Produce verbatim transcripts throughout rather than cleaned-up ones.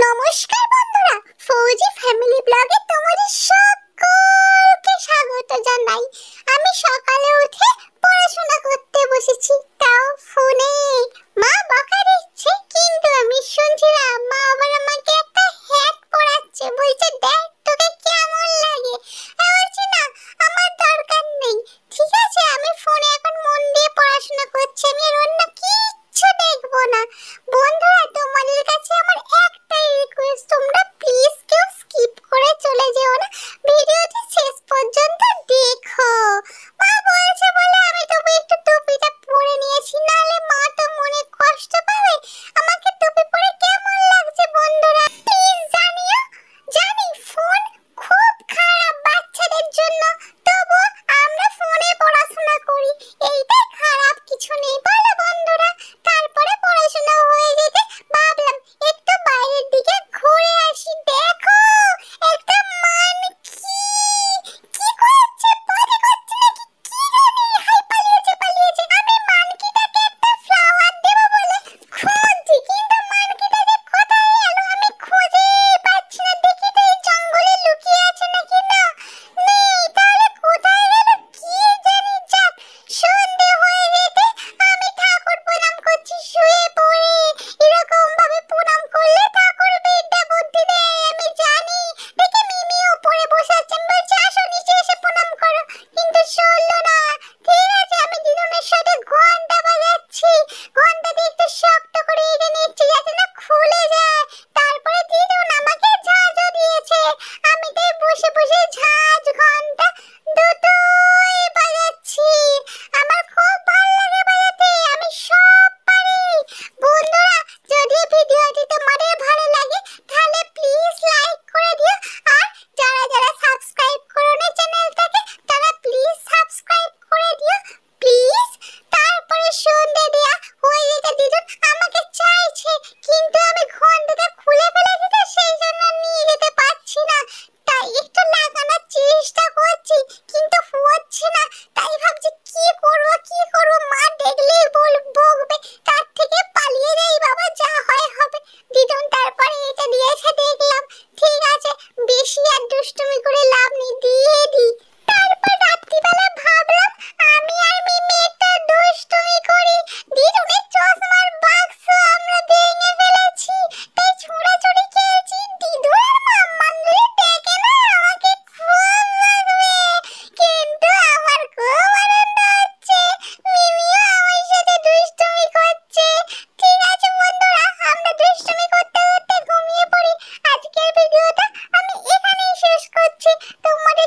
নমস্কার বন্ধুরা, ফৌজি ফ্যামিলি ব্লগে তোমাদের সকলকে স্বাগত জানাই। আমি সকালে উঠে পড়াশোনা করতে বসেছি, তাও ফোনে। মা বকা দিচ্ছে, কিন্তু আমি শুনছিলাম মা আবার আমাকে একটা হ্যাট পড়াচ্ছে, বলছে দেখ তোকে কেমন লাগে। বলছি না, আমার দরকার নেই, ঠিক আছে আমি ফোনে এখন মন দিয়ে পড়াশোনা করছি, আমি আর অন্য কিচ্ছু দেখবো না। বন্ধুরা তোমাদের কাছে আমার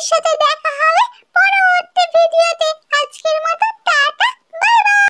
সাথে দেখ।